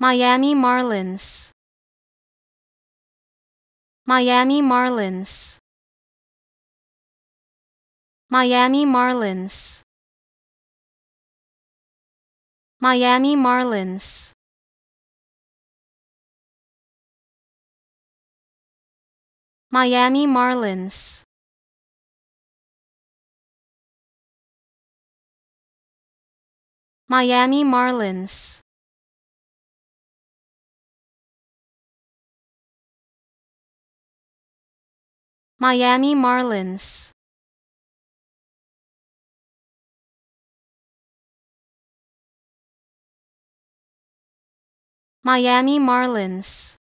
Miami Marlins, Miami Marlins, Miami Marlins, Miami Marlins. Miami Marlins. Miami Marlins. Miami Marlins. Miami Marlins.